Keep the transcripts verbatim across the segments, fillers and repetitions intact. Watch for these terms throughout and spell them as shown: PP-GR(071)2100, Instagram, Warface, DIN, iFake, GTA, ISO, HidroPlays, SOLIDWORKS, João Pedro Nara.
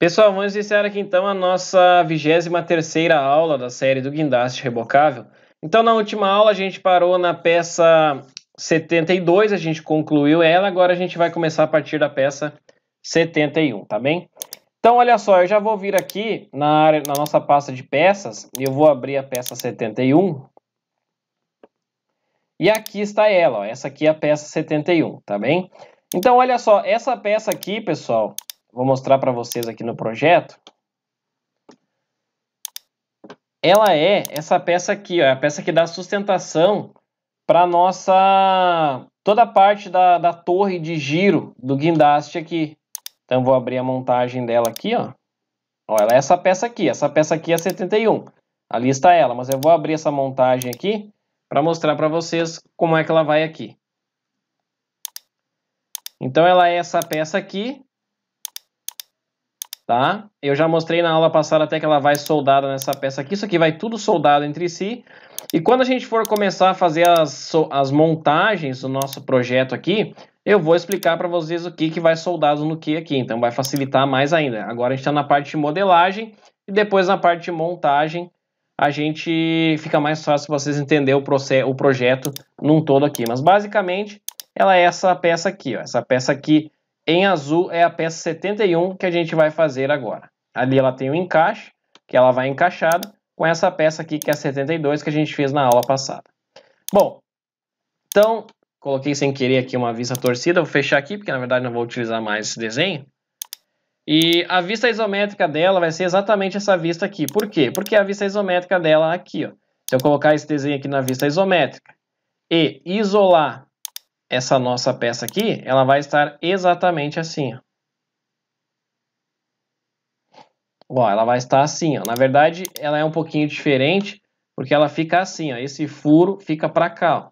Pessoal, vamos iniciar aqui então a nossa vigésima terceira aula da série do guindaste rebocável. Então, na última aula a gente parou na peça setenta e dois, a gente concluiu ela, agora a gente vai começar a partir da peça setenta e um, tá bem? Então, olha só, eu já vou vir aqui na, área, na nossa pasta de peças, eu vou abrir a peça setenta e um. E aqui está ela, ó, essa aqui é a peça setenta e um, tá bem? Então, olha só, essa peça aqui, pessoal, vou mostrar para vocês aqui no projeto. Ela é essa peça aqui, ó, é a peça que dá sustentação para nossa toda a parte da, da torre de giro do guindaste aqui. Então vou abrir a montagem dela aqui, ó. Ó, ela é essa peça aqui, essa peça aqui é setenta e um. Ali está ela, mas eu vou abrir essa montagem aqui para mostrar para vocês como é que ela vai aqui. Então ela é essa peça aqui. Tá? Eu já mostrei na aula passada até que ela vai soldada nessa peça aqui. Isso aqui vai tudo soldado entre si. E quando a gente for começar a fazer as, as montagens do nosso projeto aqui, eu vou explicar para vocês o que, que vai soldado no que aqui. Então vai facilitar mais ainda. Agora a gente está na parte de modelagem e depois na parte de montagem a gente fica mais fácil vocês entenderem o, processo, o projeto num todo aqui. Mas basicamente ela é essa peça aqui, ó. Essa peça aqui em azul é a peça setenta e um que a gente vai fazer agora. Ali ela tem um encaixe, que ela vai encaixada com essa peça aqui, que é a setenta e dois, que a gente fez na aula passada. Bom, então, coloquei sem querer aqui uma vista torcida, vou fechar aqui, porque na verdade não vou utilizar mais esse desenho. E a vista isométrica dela vai ser exatamente essa vista aqui. Por quê? Porque a vista isométrica dela aqui, ó. Se eu colocar esse desenho aqui na vista isométrica e isolar essa nossa peça aqui, ela vai estar exatamente assim, ó. Ó, ela vai estar assim, ó. Na verdade, ela é um pouquinho diferente, porque ela fica assim, ó. Esse furo fica para cá, ó.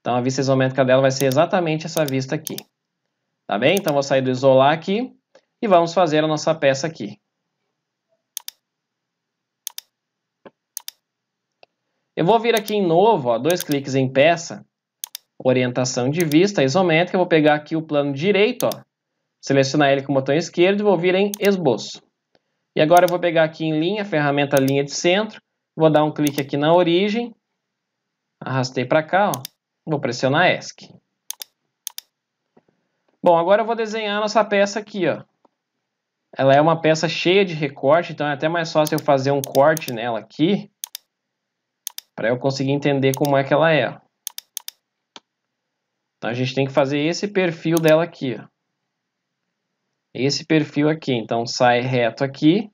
Então, a vista isométrica dela vai ser exatamente essa vista aqui. Tá bem? Então, vou sair do isolar aqui e vamos fazer a nossa peça aqui. Eu vou vir aqui em novo, ó, dois cliques em peça, orientação de vista isométrica, eu vou pegar aqui o plano direito, ó, selecionar ele com o botão esquerdo e vou vir em esboço. E agora eu vou pegar aqui em linha, ferramenta linha de centro, vou dar um clique aqui na origem, arrastei para cá, ó, vou pressionar ESC. Bom, agora eu vou desenhar a nossa peça aqui, ó. Ela é uma peça cheia de recorte, então é até mais fácil eu fazer um corte nela aqui, para eu conseguir entender como é que ela é, ó. Então, a gente tem que fazer esse perfil dela aqui, ó. Esse perfil aqui. Então, sai reto aqui,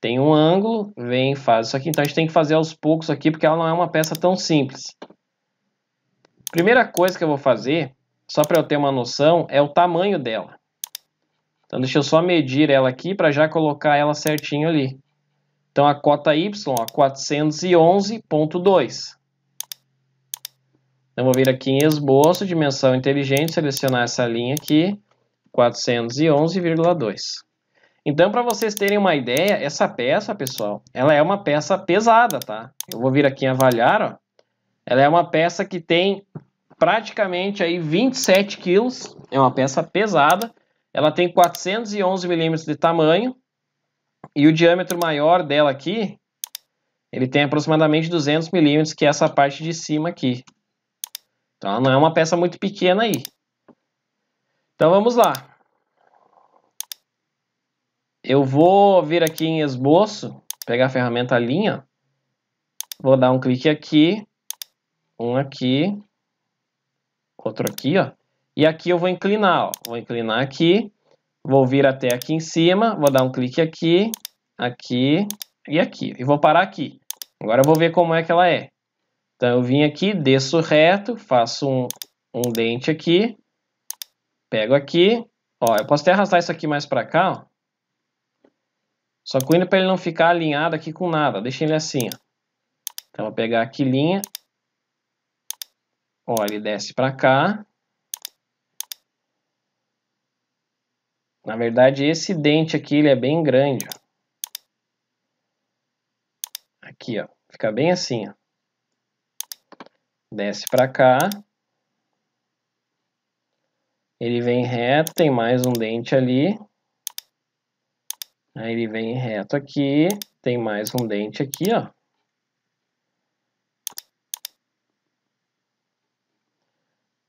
tem um ângulo, vem e faz isso aqui. Então, a gente tem que fazer aos poucos aqui, porque ela não é uma peça tão simples. Primeira coisa que eu vou fazer, só para eu ter uma noção, é o tamanho dela. Então, deixa eu só medir ela aqui para já colocar ela certinho ali. Então, a cota Y, ó, quatrocentos e onze ponto dois. Então, vou vir aqui em esboço, dimensão inteligente, selecionar essa linha aqui, quatrocentos e onze vírgula dois. Então, para vocês terem uma ideia, essa peça, pessoal, ela é uma peça pesada, tá? Eu vou vir aqui em avaliar, ó. Ela é uma peça que tem praticamente aí vinte e sete quilos, é uma peça pesada. Ela tem quatrocentos e onze milímetros de tamanho e o diâmetro maior dela aqui, ele tem aproximadamente duzentos milímetros, que é essa parte de cima aqui. Então, não é uma peça muito pequena aí. Então, vamos lá. Eu vou vir aqui em esboço, pegar a ferramenta linha, vou dar um clique aqui, um aqui, outro aqui, ó. E aqui eu vou inclinar, ó. Vou inclinar aqui, vou vir até aqui em cima, vou dar um clique aqui, aqui e aqui. E vou parar aqui. Agora eu vou ver como é que ela é. Então, eu vim aqui, desço reto, faço um, um dente aqui, pego aqui, ó, eu posso até arrastar isso aqui mais pra cá, ó. Só cuido pra ele não ficar alinhado aqui com nada, deixa ele assim, ó. Então, eu vou pegar aqui linha, ó, ele desce pra cá. Na verdade, esse dente aqui, ele é bem grande, ó. Aqui, ó, fica bem assim, ó. Desce para cá, ele vem reto, tem mais um dente ali, Aí ele vem reto aqui, tem mais um dente aqui, ó.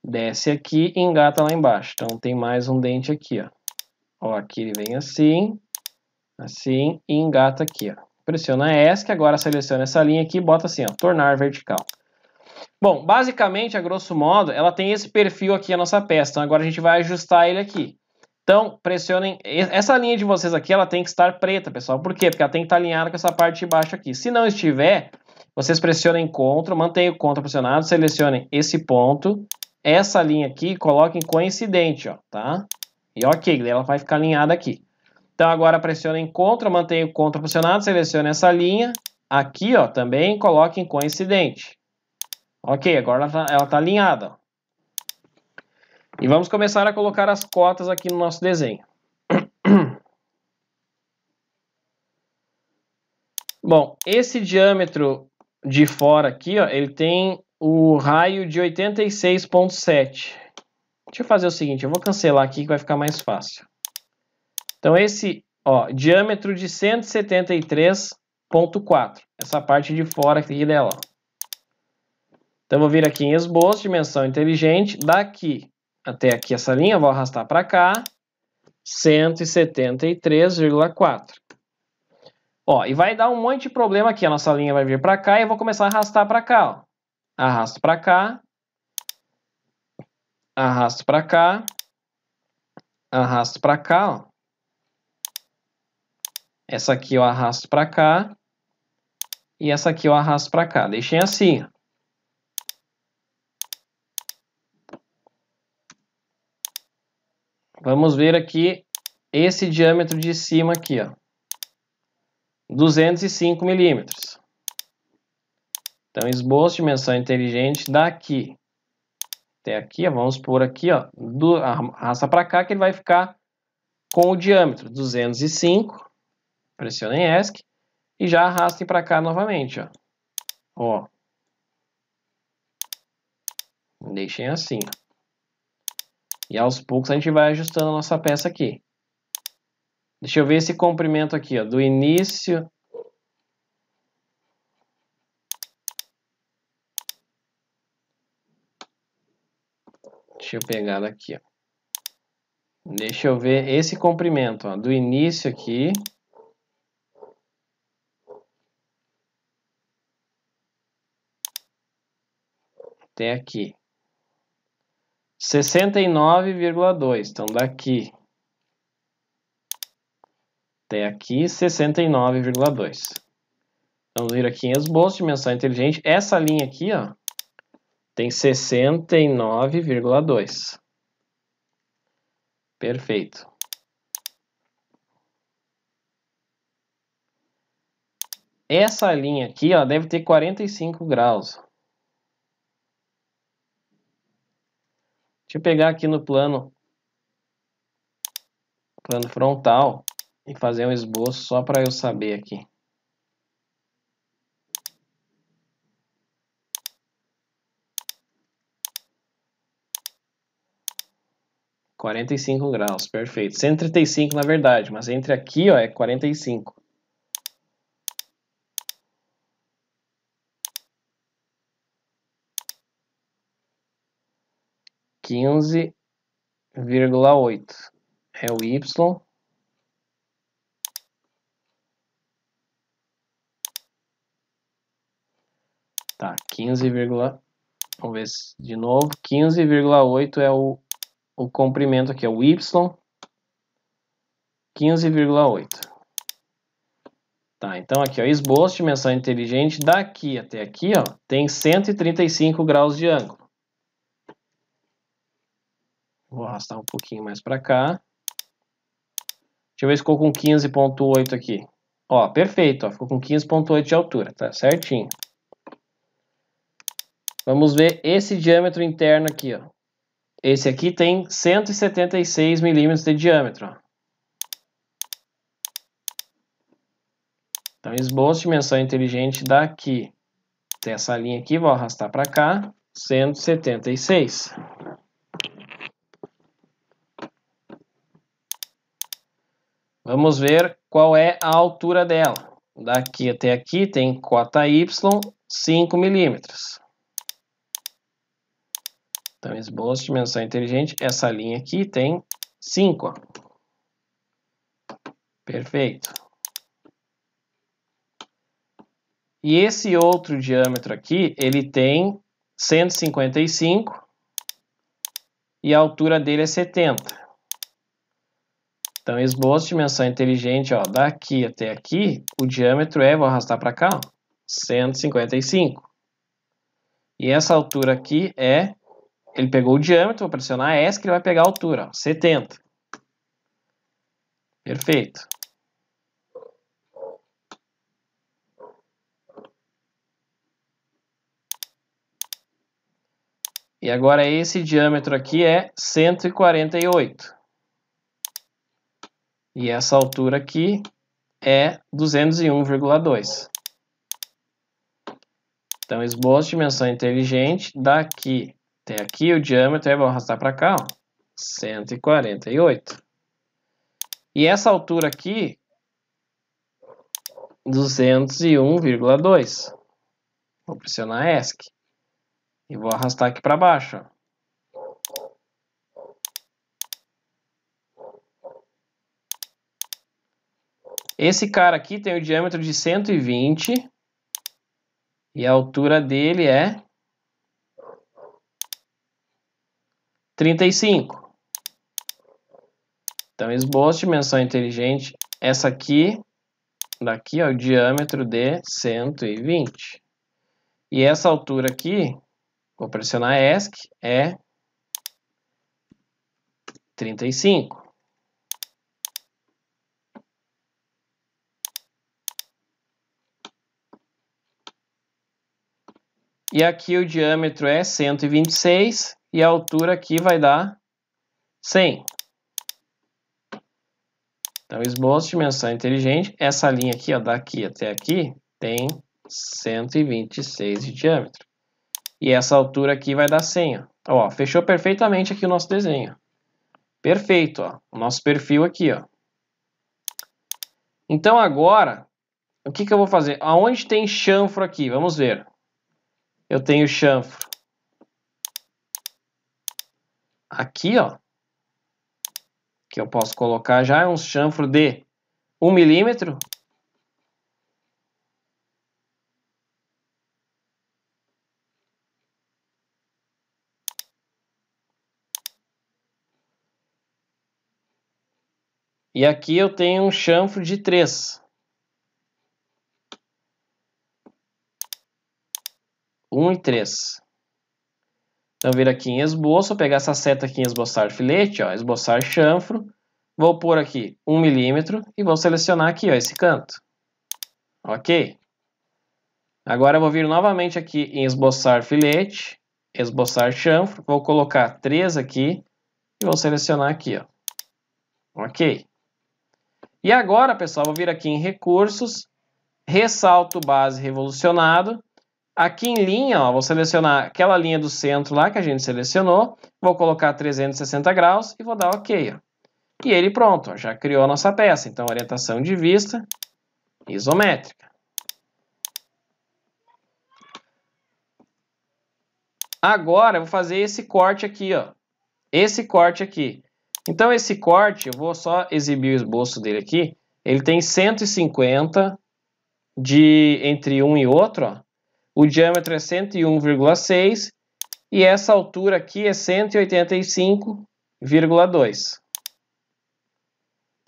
Desce aqui e engata lá embaixo. Então tem mais um dente aqui, ó. Ó, aqui ele vem assim, assim e engata aqui, ó. Pressiona ESC, agora seleciona essa linha aqui e bota assim, ó, tornar vertical. Bom, basicamente, a grosso modo, ela tem esse perfil aqui, a nossa peça. Então agora a gente vai ajustar ele aqui. Então, pressionem... Essa linha de vocês aqui, ela tem que estar preta, pessoal. Por quê? Porque ela tem que estar alinhada com essa parte de baixo aqui. Se não estiver, vocês pressionem Ctrl, mantenham o Ctrl pressionado, selecionem esse ponto, essa linha aqui, coloquem coincidente, ó, tá? E ok, ela vai ficar alinhada aqui. Então agora pressionem Ctrl, mantenham o Ctrl pressionado, selecionem essa linha, aqui, ó, também coloquem coincidente. Ok, agora ela está alinhada, ó. E vamos começar a colocar as cotas aqui no nosso desenho. Bom, esse diâmetro de fora aqui, ó, ele tem o raio de oitenta e seis vírgula sete. Deixa eu fazer o seguinte, eu vou cancelar aqui que vai ficar mais fácil. Então esse, ó, diâmetro de cento e setenta e três vírgula quatro, essa parte de fora aqui dela, ó. Então eu vou vir aqui em esboço, dimensão inteligente, daqui até aqui essa linha, vou arrastar para cá, cento e setenta e três vírgula quatro. Ó, e vai dar um monte de problema aqui, a nossa linha vai vir para cá e eu vou começar a arrastar para cá, ó. Arrasto para cá, arrasto para cá, arrasto para cá, ó. Essa aqui eu arrasto para cá e essa aqui eu arrasto para cá. Deixem assim, ó. Vamos ver aqui esse diâmetro de cima aqui, ó, duzentos e cinco milímetros. Então, esboço, dimensão inteligente, daqui até aqui, ó, vamos por aqui, ó, do, arrasta para cá que ele vai ficar com o diâmetro duzentos e cinco, pressionem ESC e já arrastem para cá novamente, ó. Ó. Deixem assim, ó. E aos poucos a gente vai ajustando a nossa peça aqui. Deixa eu ver esse comprimento aqui, ó, do início. Deixa eu pegar daqui, ó. Deixa eu ver esse comprimento, ó, do início aqui. Até aqui. sessenta e nove vírgula dois, então daqui até aqui, sessenta e nove vírgula dois. Vamos vir aqui em esboço, dimensão inteligente. Essa linha aqui, ó, tem sessenta e nove vírgula dois. Perfeito. Essa linha aqui, ó, deve ter quarenta e cinco graus. Deixa eu pegar aqui no plano, plano frontal e fazer um esboço só para eu saber aqui. quarenta e cinco graus, perfeito. cento e trinta e cinco na verdade, mas entre aqui, ó, é quarenta e cinco. quinze vírgula oito é o Y. Tá, quinze, vamos ver de novo. quinze vírgula oito é o, o comprimento aqui, é o Y. quinze vírgula oito. Tá, então aqui, ó, esboço, dimensão inteligente, daqui até aqui, ó, tem cento e trinta e cinco graus de ângulo. Vou arrastar um pouquinho mais para cá. Deixa eu ver se ficou com quinze vírgula oito aqui. Ó, perfeito, ó, ficou com quinze vírgula oito de altura, tá certinho. Vamos ver esse diâmetro interno aqui, ó. Esse aqui tem cento e setenta e seis milímetros de diâmetro, ó. Então, esboço, dimensão inteligente daqui até essa linha aqui, vou arrastar para cá, cento e setenta e seis. Vamos ver qual é a altura dela. Daqui até aqui tem cota Y, cinco milímetros. Então, esboço, dimensão inteligente. Essa linha aqui tem cinco. Ó. Perfeito. E esse outro diâmetro aqui, ele tem cento e cinquenta e cinco e a altura dele é setenta. Então, esboço, dimensão inteligente, ó, daqui até aqui, o diâmetro é, vou arrastar para cá, ó, cento e cinquenta e cinco. E essa altura aqui é, ele pegou o diâmetro, vou pressionar S, que ele vai pegar a altura, ó, setenta. Perfeito. E agora esse diâmetro aqui é cento e quarenta e oito. E essa altura aqui é duzentos e um vírgula dois. Então, esboço, dimensão inteligente, daqui até aqui o diâmetro é, vou arrastar para cá, ó, cento e quarenta e oito. E essa altura aqui, duzentos e um vírgula dois. Vou pressionar ESC. E vou arrastar aqui para baixo. Esse cara aqui tem o diâmetro de cento e vinte. E a altura dele é trinta e cinco. Então, esboço, dimensão inteligente. Essa aqui, daqui, ó, o diâmetro de cento e vinte. E essa altura aqui... Vou pressionar ESC, é trinta e cinco. E aqui o diâmetro é cento e vinte e seis e a altura aqui vai dar cem. Então, esboço, dimensão inteligente. Essa linha aqui, ó, daqui até aqui, tem cento e vinte e seis de diâmetro. E essa altura aqui vai dar cem. Ó, fechou perfeitamente aqui o nosso desenho. Perfeito, ó. O nosso perfil aqui, ó. Então, agora, o que que eu vou fazer? Aonde tem chanfro aqui? Vamos ver. Eu tenho chanfro aqui, ó. Que eu posso colocar já um chanfro de um milímetro. E aqui eu tenho um chanfro de três. um e três. Então, vir aqui em esboço, vou pegar essa seta aqui em esboçar filete, ó, esboçar chanfro. Vou pôr aqui um milímetro e vou selecionar aqui, ó, esse canto. Ok. Agora eu vou vir novamente aqui em esboçar filete, esboçar chanfro. Vou colocar três aqui e vou selecionar aqui, ó. Ok. E agora, pessoal, vou vir aqui em recursos, ressalto base revolucionado. Aqui em linha, ó, vou selecionar aquela linha do centro lá que a gente selecionou, vou colocar trezentos e sessenta graus e vou dar OK. Ó. E ele pronto, ó, já criou a nossa peça. Então, orientação de vista isométrica. Agora, eu vou fazer esse corte aqui, ó. Esse corte aqui. Então, esse corte, eu vou só exibir o esboço dele aqui, ele tem cento e cinquenta de, entre um e outro, ó. O diâmetro é cento e um vírgula seis e essa altura aqui é cento e oitenta e cinco vírgula dois.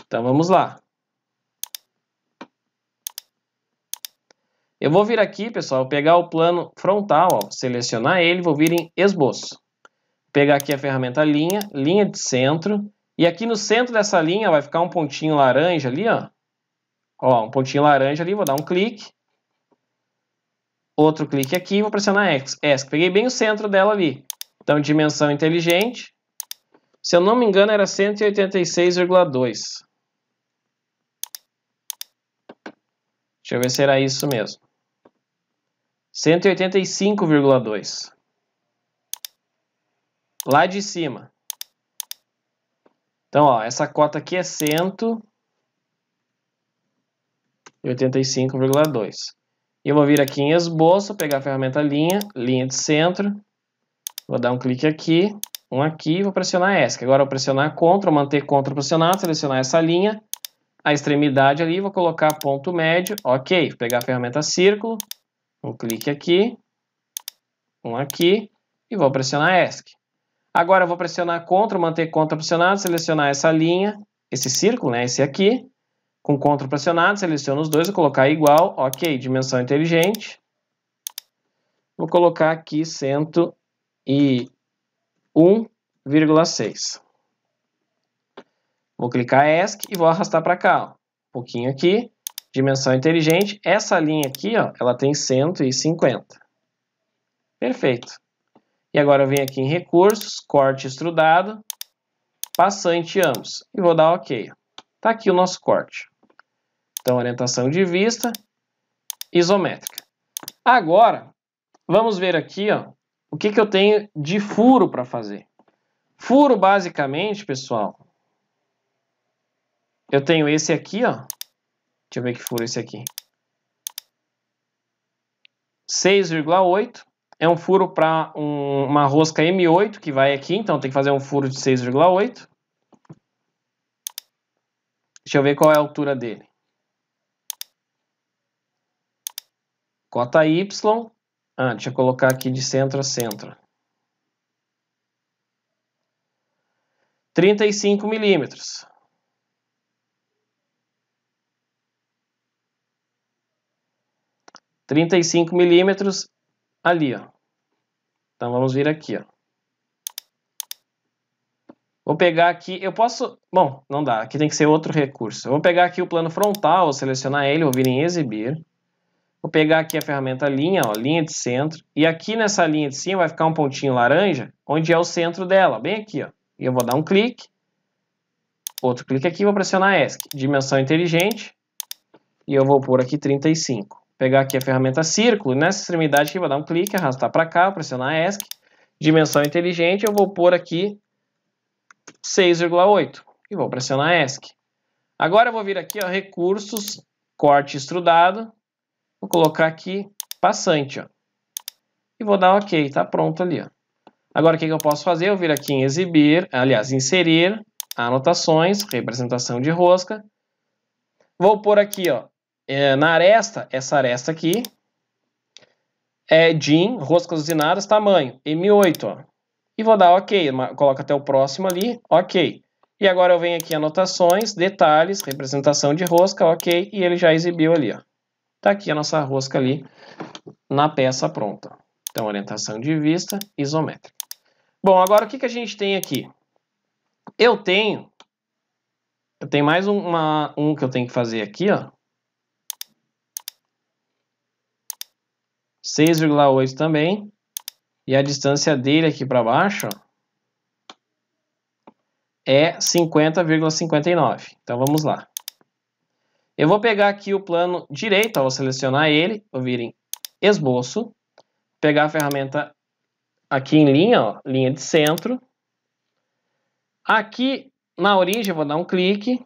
Então, vamos lá. Eu vou vir aqui, pessoal, pegar o plano frontal, ó, selecionar ele, vou vir em esboço. Pegar aqui a ferramenta linha, linha de centro. E aqui no centro dessa linha vai ficar um pontinho laranja ali, ó. Ó, um pontinho laranja ali, vou dar um clique. Outro clique aqui, vou pressionar ESC. Peguei bem o centro dela ali. Então, dimensão inteligente. Se eu não me engano, era cento e oitenta e seis vírgula dois. Deixa eu ver se era isso mesmo. cento e oitenta e cinco vírgula dois. Lá de cima. Então, ó, essa cota aqui é cento e oitenta e cinco vírgula dois. E eu vou vir aqui em esboço, pegar a ferramenta linha, linha de centro, vou dar um clique aqui, um aqui, vou pressionar ESC. Agora eu vou pressionar CTRL, manter CTRL pressionado, selecionar essa linha, a extremidade ali, vou colocar ponto médio, ok. Vou pegar a ferramenta círculo, um clique aqui, um aqui, e vou pressionar ESC. Agora eu vou pressionar CTRL, manter CTRL pressionado, selecionar essa linha, esse círculo, né, esse aqui, com CTRL pressionado, seleciono os dois, vou colocar igual, ok, dimensão inteligente. Vou colocar aqui cento e um vírgula seis. Vou clicar ESC e vou arrastar para cá, ó, um pouquinho aqui, dimensão inteligente. Essa linha aqui, ó, ela tem cento e cinquenta. Perfeito. E agora eu venho aqui em recursos, corte extrudado, passante ambos, e vou dar ok. Tá aqui o nosso corte. Então, orientação de vista, isométrica. Agora, vamos ver aqui, ó, o que que eu tenho de furo para fazer. Furo, basicamente, pessoal, eu tenho esse aqui, ó. Deixa eu ver que furo esse aqui. seis vírgula oito. É um furo para um, uma rosca M oito que vai aqui, então tem que fazer um furo de seis vírgula oito. Deixa eu ver qual é a altura dele. Cota Y. Ah, deixa eu colocar aqui de centro a centro. trinta e cinco milímetros. trinta e cinco milímetros ali, ó. Então vamos vir aqui, ó. Vou pegar aqui, eu posso... Bom, não dá, aqui tem que ser outro recurso. Eu vou pegar aqui o plano frontal, vou selecionar ele, vou vir em exibir. Vou pegar aqui a ferramenta linha, ó, linha de centro. E aqui nessa linha de cima vai ficar um pontinho laranja, onde é o centro dela, bem aqui, ó. E eu vou dar um clique. Outro clique aqui, vou pressionar ESC. Dimensão inteligente. E eu vou pôr aqui trinta e cinco. Vou pegar aqui a ferramenta círculo, nessa extremidade aqui, vou dar um clique, arrastar para cá, pressionar ESC. Dimensão inteligente, eu vou pôr aqui seis vírgula oito e vou pressionar ESC. Agora eu vou vir aqui, ó, recursos, corte extrudado, vou colocar aqui passante, ó, e vou dar ok, tá pronto ali, ó. Agora o que que eu posso fazer? Eu vir aqui em exibir, aliás, inserir, anotações, representação de rosca, vou pôr aqui, ó, é, na aresta, essa aresta aqui, é DIN, roscas usinadas, tamanho, M oito, ó. E vou dar ok, coloca até o próximo ali, ok. E agora eu venho aqui em anotações, detalhes, representação de rosca, ok. E ele já exibiu ali, ó. Tá aqui a nossa rosca ali na peça pronta. Então, orientação de vista, isométrica. Bom, agora o que que a gente tem aqui? Eu tenho... Eu tenho mais uma, um que eu tenho que fazer aqui, ó. seis vírgula oito também. E a distância dele aqui para baixo, ó, é cinquenta vírgula cinquenta e nove. Então vamos lá. Eu vou pegar aqui o plano direito, ó, vou selecionar ele, vou vir em esboço, pegar a ferramenta aqui em linha, ó, linha de centro. Aqui na origem eu vou dar um clique,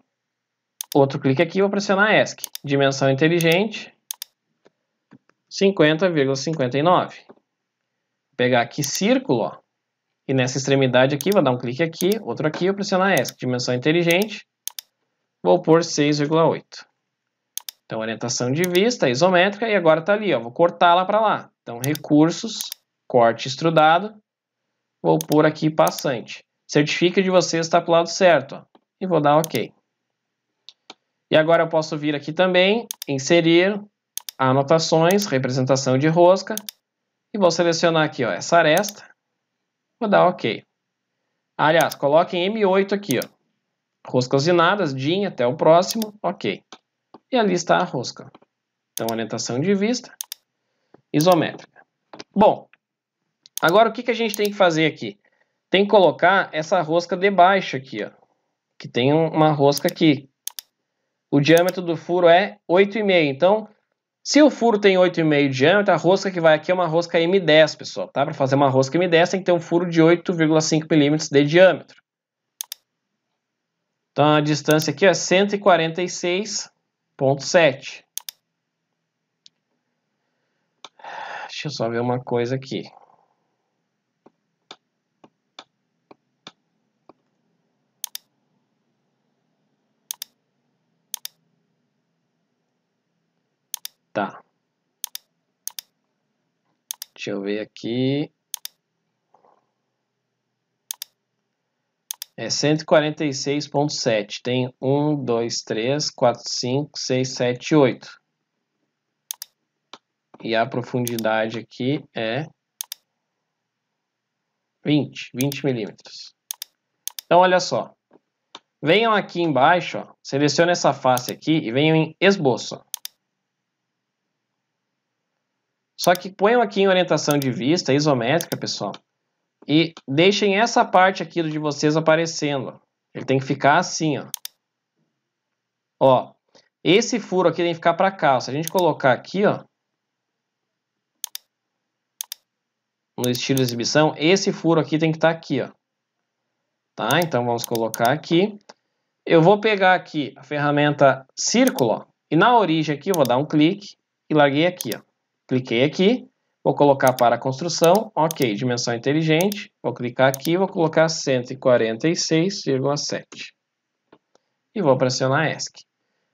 outro clique aqui, vou pressionar ESC. Dimensão inteligente, cinquenta vírgula cinquenta e nove. Pegar aqui círculo, ó, e nessa extremidade aqui, vou dar um clique aqui, outro aqui, eu pressionar ESC, dimensão inteligente, vou pôr seis vírgula oito. Então, orientação de vista, isométrica, e agora tá ali, ó, vou cortá-la para lá. Então, recursos, corte extrudado, vou pôr aqui passante. Certifica de você estar para o lado certo, ó, e vou dar ok. E agora eu posso vir aqui também, inserir, anotações, representação de rosca, e vou selecionar aqui, ó, essa aresta. Vou dar ok. Aliás, coloquem M oito aqui, ó. Roscas usinadas, DIN, até o próximo, ok. E ali está a rosca. Então, orientação de vista, isométrica. Bom, agora o que que a gente tem que fazer aqui? Tem que colocar essa rosca debaixo aqui, ó. Que tem uma rosca aqui. O diâmetro do furo é oito vírgula cinco, então... Se o furo tem oito vírgula cinco de diâmetro, a rosca que vai aqui é uma rosca M dez, pessoal, tá? Para fazer uma rosca M dez tem que ter um furo de oito vírgula cinco milímetros de diâmetro. Então a distância aqui é cento e quarenta e seis vírgula sete. Deixa eu só ver uma coisa aqui. Tá. Deixa eu ver aqui. É cento e quarenta e seis ponto sete. Tem um, dois, três, quatro, cinco, seis, sete, oito. E a profundidade aqui é vinte, vinte milímetros. Então, olha só. Venham aqui embaixo, ó, selecione essa face aqui e venham em esboço. Só que ponham aqui em orientação de vista, isométrica, pessoal. E deixem essa parte aqui de vocês aparecendo. Ele tem que ficar assim, ó. Ó, esse furo aqui tem que ficar para cá. Ó. Se a gente colocar aqui, ó, no estilo de exibição, esse furo aqui tem que estar aqui, ó. Tá? Então vamos colocar aqui. Eu vou pegar aqui a ferramenta círculo, ó, e na origem aqui eu vou dar um clique e larguei aqui, ó. Cliquei aqui, vou colocar para a construção, ok, dimensão inteligente, vou clicar aqui, vou colocar cento e quarenta e seis vírgula sete. E vou pressionar ESC.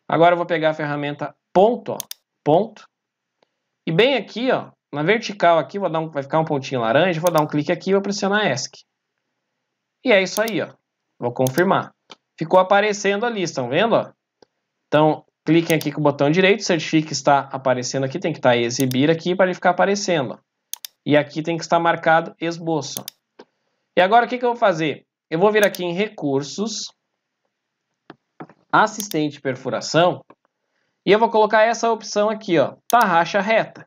Agora eu vou pegar a ferramenta ponto, ó, ponto, e bem aqui, ó, na vertical aqui, vou dar um, vai ficar um pontinho laranja, vou dar um clique aqui e vou pressionar ESC. E é isso aí, ó, vou confirmar. Ficou aparecendo ali, estão vendo? Ó? Então, cliquem aqui com o botão direito, certifique que está aparecendo aqui, tem que estar exibir aqui para ele ficar aparecendo. E aqui tem que estar marcado esboço. E agora o que, que eu vou fazer? Eu vou vir aqui em recursos, assistente de perfuração, e eu vou colocar essa opção aqui, ó, tarraxa reta.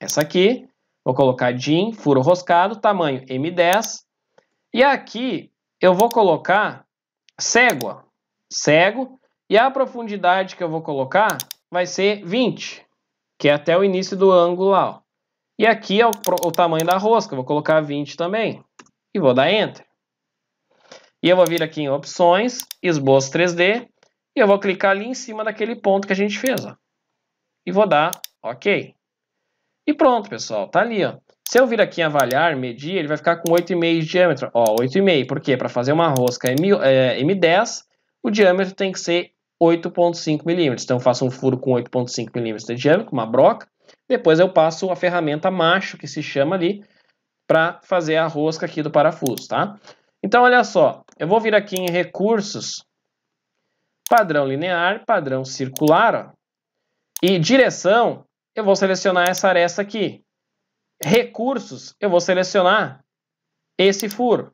Essa aqui, vou colocar D I M, furo roscado, tamanho M dez. E aqui eu vou colocar cego, ó, cego. E a profundidade que eu vou colocar vai ser vinte, que é até o início do ângulo lá. Ó. E aqui é o, o tamanho da rosca, vou colocar vinte também. E vou dar Enter. E eu vou vir aqui em Opções, Esboço três D, e eu vou clicar ali em cima daquele ponto que a gente fez. Ó. E vou dar OK. E pronto, pessoal, tá ali. Ó. Se eu vir aqui em Avaliar, Medir, ele vai ficar com oito vírgula cinco de diâmetro. Ó, oito vírgula cinco, por quê? Para fazer uma rosca M dez, o diâmetro tem que ser oito vírgula cinco milímetros. Então eu faço um furo com oito vírgula cinco milímetros de diâmetro, uma broca. Depois eu passo a ferramenta macho, que se chama ali, para fazer a rosca aqui do parafuso, tá? Então olha só, eu vou vir aqui em recursos, padrão linear, padrão circular, ó, e direção, eu vou selecionar essa aresta aqui. Recursos, eu vou selecionar esse furo.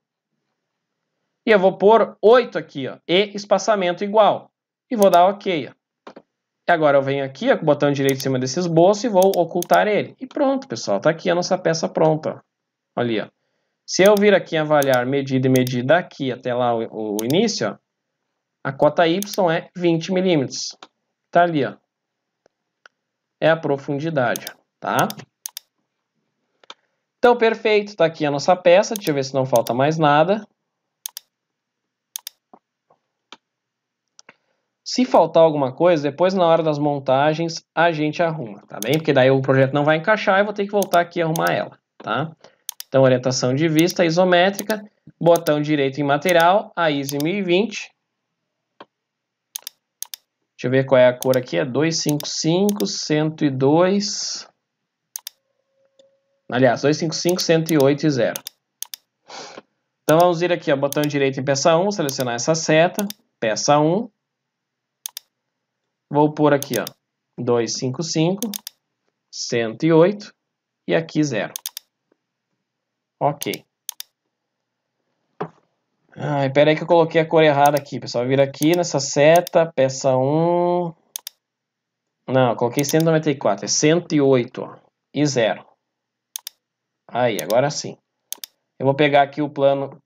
E eu vou pôr oito aqui, ó, e espaçamento igual. E vou dar OK. Ó. E agora eu venho aqui ó, com o botão direito em cima desse esboço e vou ocultar ele. E pronto, pessoal. Está aqui a nossa peça pronta. Ó. Ali, ó. Se eu vir aqui em avaliar medida e medida aqui até lá o, o início, ó, a cota Y é vinte milímetros. Está ali, ó. É a profundidade, tá? Então, perfeito. Está aqui a nossa peça. Deixa eu ver se não falta mais nada. Se faltar alguma coisa, depois na hora das montagens a gente arruma, tá bem? Porque daí o projeto não vai encaixar e eu vou ter que voltar aqui e arrumar ela, tá? Então, orientação de vista, isométrica, botão direito em material, a I S O mil e vinte. Deixa eu ver qual é a cor aqui, é duzentos e cinquenta e cinco, cento e dois. Aliás, duzentos e cinquenta e cinco, cento e oito e zero. Então, vamos ir aqui, ó, botão direito em peça um, selecionar essa seta, peça um. Vou pôr aqui, ó, duzentos e cinquenta e cinco, cento e oito e aqui zero. OK. Ai, espera aí que eu coloquei a cor errada aqui, pessoal. Vira aqui nessa seta, peça um. Não, eu coloquei cento e noventa e quatro, é cento e oito, ó, e zero. Aí, agora sim. Eu vou pegar aqui o plano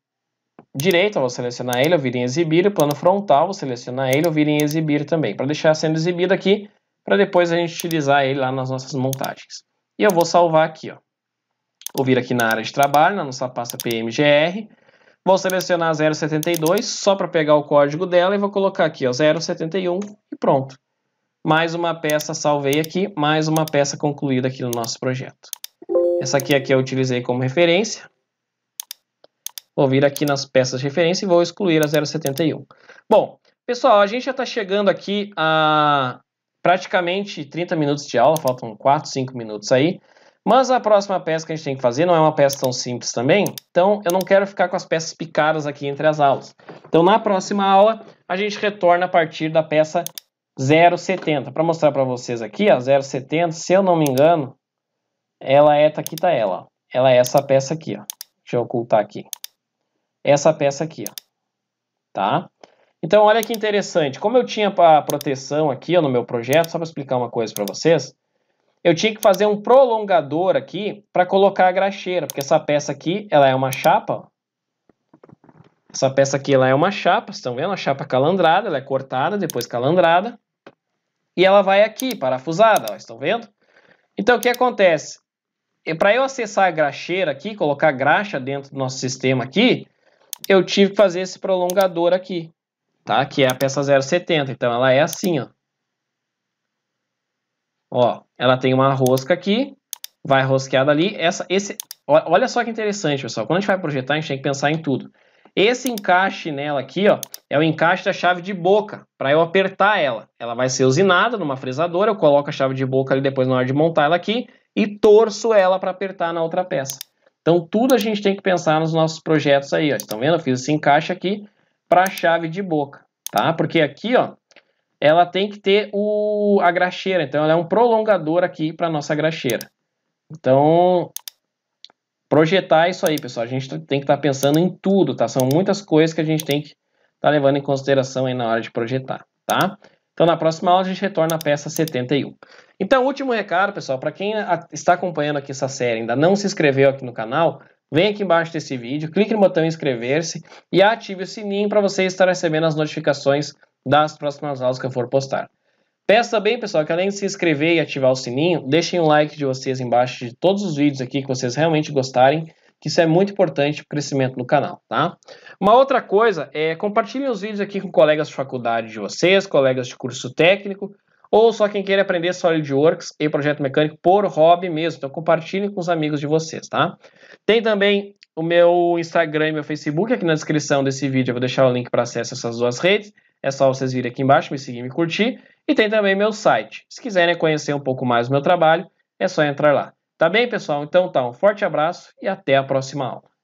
direito, eu vou selecionar ele, eu viro em exibir, o plano frontal, vou selecionar ele, eu viro em exibir também, para deixar sendo exibido aqui, para depois a gente utilizar ele lá nas nossas montagens. E eu vou salvar aqui, ó. Vou vir aqui na área de trabalho, na nossa pasta P M G R, vou selecionar zero setenta e dois, só para pegar o código dela, e vou colocar aqui, ó, zero setenta e um, e pronto. Mais uma peça salvei aqui, mais uma peça concluída aqui no nosso projeto. Essa aqui, aqui eu utilizei como referência. Vou vir aqui nas peças de referência e vou excluir a zero setenta e um. Bom, pessoal, a gente já está chegando aqui a praticamente trinta minutos de aula. Faltam quatro, cinco minutos aí. Mas a próxima peça que a gente tem que fazer não é uma peça tão simples também. Então, eu não quero ficar com as peças picadas aqui entre as aulas. Então, na próxima aula, a gente retorna a partir da peça zero setenta. Para mostrar para vocês aqui, ó, zero setenta, se eu não me engano, ela é, tá aqui tá ela, ó. Ela é essa peça aqui, ó. Deixa eu ocultar aqui. Essa peça aqui, ó. Tá? Então, olha que interessante. Como eu tinha a proteção aqui, ó, no meu projeto, só para explicar uma coisa para vocês, eu tinha que fazer um prolongador aqui para colocar a graxeira, porque essa peça aqui, ela é uma chapa, ó. Essa peça aqui, ela é uma chapa, vocês estão vendo? A chapa calandrada, ela é cortada, depois calandrada. E ela vai aqui, parafusada, ó, estão vendo? Então, o que acontece? Para eu acessar a graxeira aqui, colocar a graxa dentro do nosso sistema aqui, eu tive que fazer esse prolongador aqui, tá? Que é a peça zero setenta. Então, ela é assim, ó. Ó, ela tem uma rosca aqui, vai rosqueada ali. Essa, esse, olha só que interessante, pessoal. Quando a gente vai projetar, a gente tem que pensar em tudo. Esse encaixe nela aqui, ó, é o encaixe da chave de boca, para eu apertar ela. Ela vai ser usinada numa fresadora, eu coloco a chave de boca ali depois na hora de montar ela aqui e torço ela para apertar na outra peça. Então, tudo a gente tem que pensar nos nossos projetos aí, ó. Estão vendo? Eu fiz esse encaixe aqui para a chave de boca, tá? Porque aqui, ó, ela tem que ter o, a graxeira, então ela é um prolongador aqui para nossa graxeira. Então, projetar isso aí, pessoal. A gente tem que estar pensando em tudo, tá? São muitas coisas que a gente tem que estar levando em consideração aí na hora de projetar, tá? Então, na próxima aula, a gente retorna à peça setenta e um. Então, último recado, pessoal. Para quem está acompanhando aqui essa série e ainda não se inscreveu aqui no canal, vem aqui embaixo desse vídeo, clique no botão inscrever-se e ative o sininho para você estar recebendo as notificações das próximas aulas que eu for postar. Peço também, pessoal, que além de se inscrever e ativar o sininho, deixem um like de vocês embaixo de todos os vídeos aqui que vocês realmente gostarem, que isso é muito importante para o crescimento do canal, tá? Uma outra coisa é compartilhem os vídeos aqui com colegas de faculdade de vocês, colegas de curso técnico, ou só quem queira aprender SOLIDWORKS e projeto mecânico por hobby mesmo. Então compartilhem com os amigos de vocês, tá? Tem também o meu Instagram e meu Facebook aqui na descrição desse vídeo. Eu vou deixar o link para acesso a essas duas redes. É só vocês virem aqui embaixo, me seguir e me curtir. E tem também meu site. Se quiserem conhecer um pouco mais do meu trabalho, é só entrar lá. Tá bem, pessoal? Então tá, um forte abraço e até a próxima aula.